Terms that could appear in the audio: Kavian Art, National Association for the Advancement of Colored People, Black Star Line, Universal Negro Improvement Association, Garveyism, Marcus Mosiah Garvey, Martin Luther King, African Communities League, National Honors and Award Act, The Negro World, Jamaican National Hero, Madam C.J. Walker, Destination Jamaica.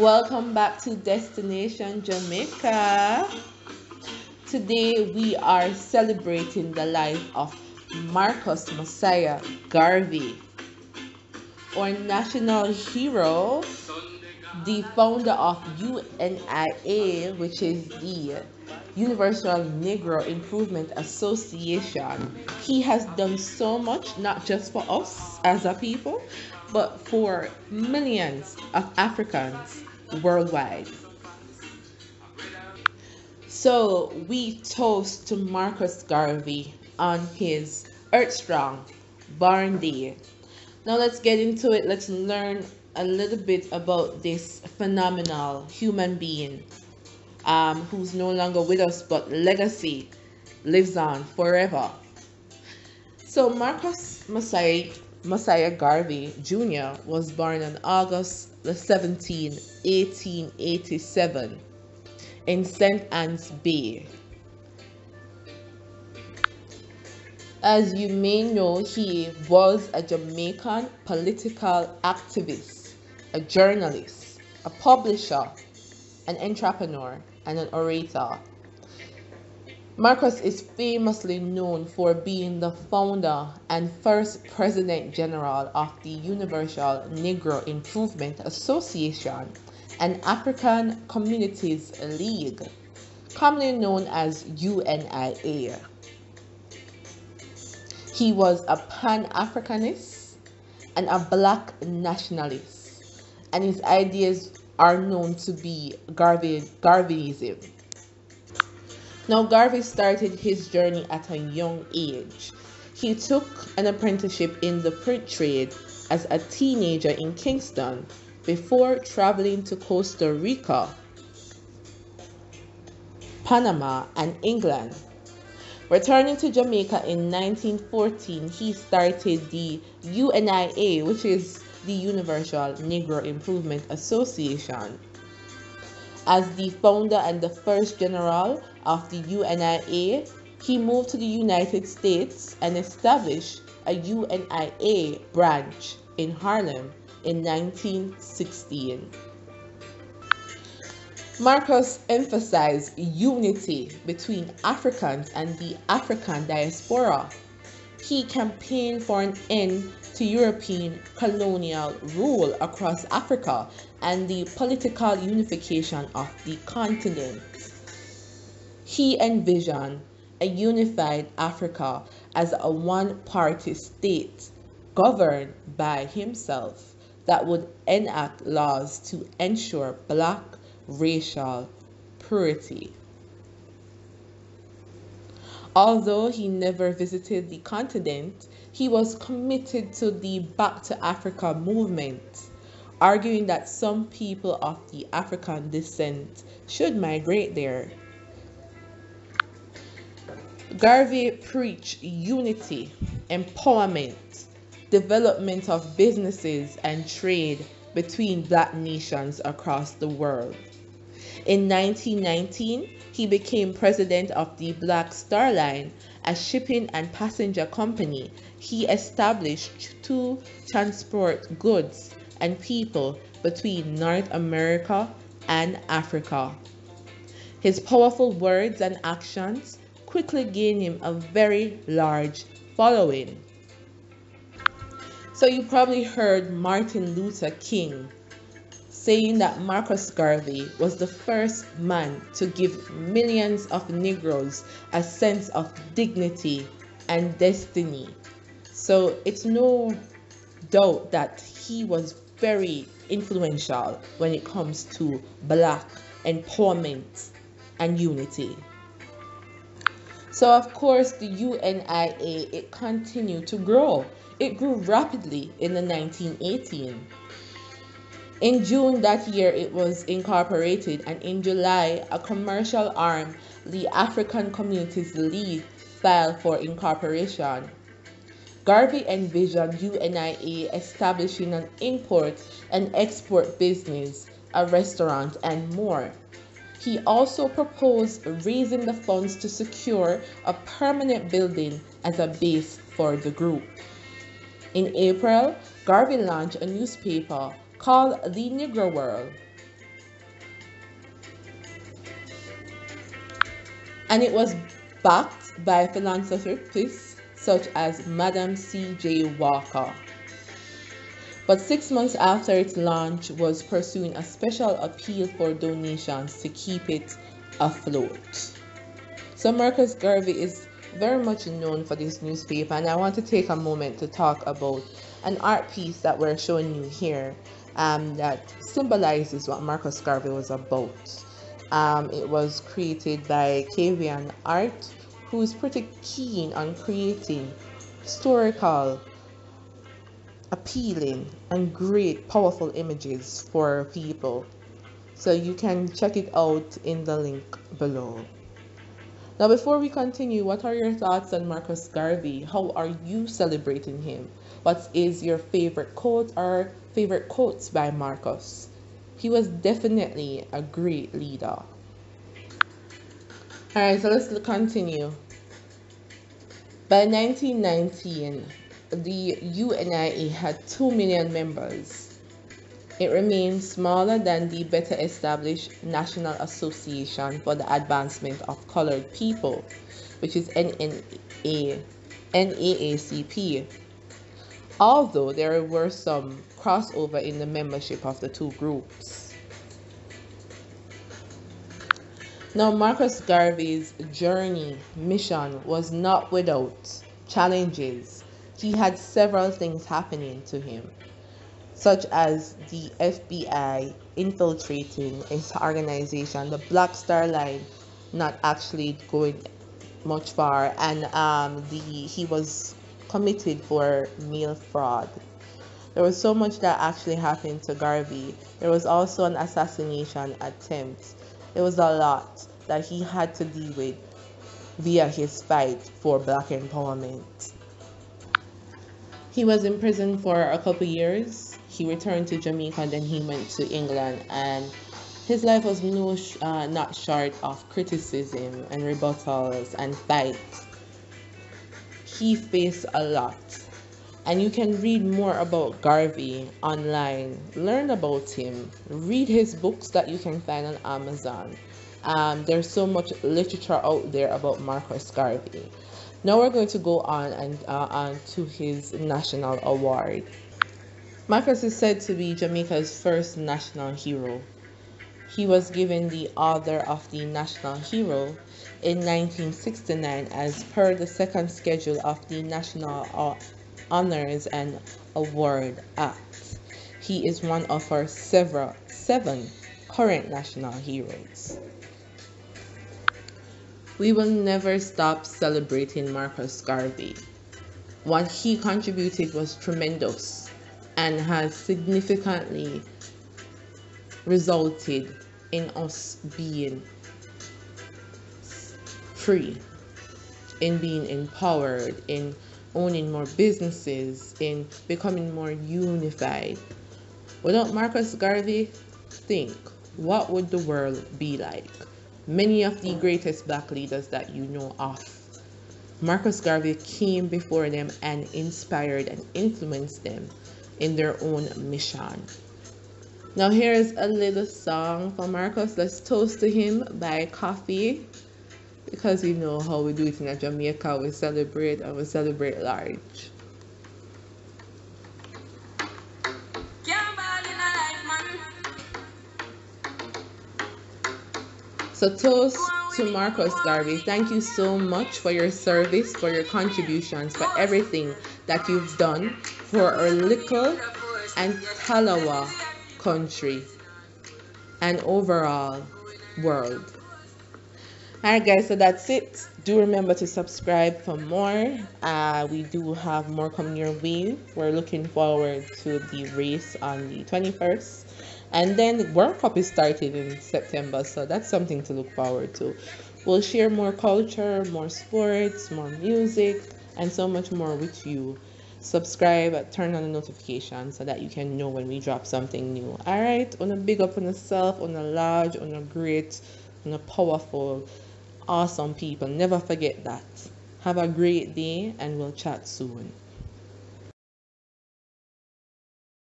Welcome back to Destination Jamaica. Today we are celebrating the life of Marcus Mosiah Garvey, our national hero, the founder of UNIA, which is the Universal Negro Improvement Association. He has done so much, not just for us as a people, but for millions of Africans worldwide. So we toast to Marcus Garvey on his Earthstrong Born Day. Now let's get into it. Let's learn a little bit about this phenomenal human being who's no longer with us, but legacy lives on forever. So Marcus Mosiah Garvey Jr. was born on August the 17, 1887 in St. Anne's Bay. As you may know, he was a Jamaican political activist, a journalist, a publisher, an entrepreneur, and an orator. Marcus is famously known for being the founder and first president general of the Universal Negro Improvement Association and African Communities League, commonly known as UNIA. He was a Pan-Africanist and a Black nationalist, and his ideas are known to be Garveyism. Now, Garvey started his journey at a young age. He took an apprenticeship in the print trade as a teenager in Kingston before traveling to Costa Rica, Panama, and England. Returning to Jamaica in 1914, he started the UNIA, which is the Universal Negro Improvement Association. As the founder and the first general of the UNIA, he moved to the United States and established a UNIA branch in Harlem in 1916. Marcus emphasized unity between Africans and the African diaspora. He campaigned for an end to European colonial rule across Africa and the political unification of the continent. He envisioned a unified Africa as a one-party state governed by himself that would enact laws to ensure Black racial purity. Although he never visited the continent, he was committed to the Back to Africa movement, arguing that some people of the African descent should migrate there. Garvey preached unity, empowerment, development of businesses and trade between Black nations across the world. In 1919, he became president of the Black Star Line, a shipping and passenger company. He established to transport goods and people between North America and Africa. His powerful words and actions quickly gained him a very large following. So you probably heard Martin Luther King saying that Marcus Garvey was the first man to give millions of Negroes a sense of dignity and destiny. So it's no doubt that he was very influential when it comes to Black empowerment and unity. So of course the UNIA, it continued to grow. It grew rapidly in the 1918. In June that year, it was incorporated, and in July, a commercial arm, the African Communities League, filed for incorporation. Garvey envisioned UNIA establishing an import and export business, a restaurant, and more. He also proposed raising the funds to secure a permanent building as a base for the group. In April, Garvey launched a newspaper called The Negro World, and it was backed by philanthropists such as Madam C.J. Walker. But 6 months after its launch, was pursuing a special appeal for donations to keep it afloat. So Marcus Garvey is very much known for this newspaper, and I want to take a moment to talk about an art piece that we're showing you here that symbolizes what Marcus Garvey was about. It was created by Kavian Art, who is pretty keen on creating historical, appealing, and great, powerful images for people. So you can check it out in the link below. Now, before we continue, what are your thoughts on Marcus Garvey? How are you celebrating him? What is your favorite quote or favorite quotes by Marcus? He was definitely a great leader. All right, so let's continue. By 1919, the UNIA had 2 million members. It remained smaller than the better established National Association for the Advancement of Colored People, which is NAACP. Although there were some crossover in the membership of the two groups. Now, Marcus Garvey's journey, mission, was not without challenges. He had several things happening to him, such as the FBI infiltrating his organization, the Black Star Line not actually going much far, and he was committed for mail fraud. There was so much that actually happened to Garvey. There was also an assassination attempt. It was a lot that he had to deal with via his fight for Black empowerment. He was in prison for a couple years. He returned to Jamaica, and then he went to England, and his life was not short of criticism and rebuttals and fights. He faced a lot, and you can read more about Garvey online, learn about him, read his books that you can find on Amazon. There's so much literature out there about Marcus Garvey. Now we're going to go on to his national award. Marcus is said to be Jamaica's first national hero. He was given the Order of the National Hero in 1969 as per the second schedule of the National Honors and Award Act. He is one of our seven current national heroes. We will never stop celebrating Marcus Garvey. What he contributed was tremendous and has significantly resulted in us being free, in being empowered, in owning more businesses, in becoming more unified. Without Marcus Garvey, think, what would the world be like? Many of the greatest Black leaders that you know of, Marcus Garvey came before them and inspired and influenced them in their own mission. Now here is a little song for Marcus. Let's toast to him by Coffee, because we know how we do it in Jamaica. We celebrate, and we celebrate large. So toast to Marcus Garvey. Thank you so much for your service, for your contributions, for everything that you've done for our little and Talawa country and overall world. Alright guys, so that's it. Do remember to subscribe for more. We do have more coming your way. We're looking forward to the race on the 21st. And then the World Cup is starting in September, so that's something to look forward to. We'll share more culture, more sports, more music, and so much more with you. Subscribe, turn on the notification so that you can know when we drop something new. All right, on a big up on yourself, on a large, on a great, on a powerful, awesome people. Never forget that. Have a great day, and we'll chat soon.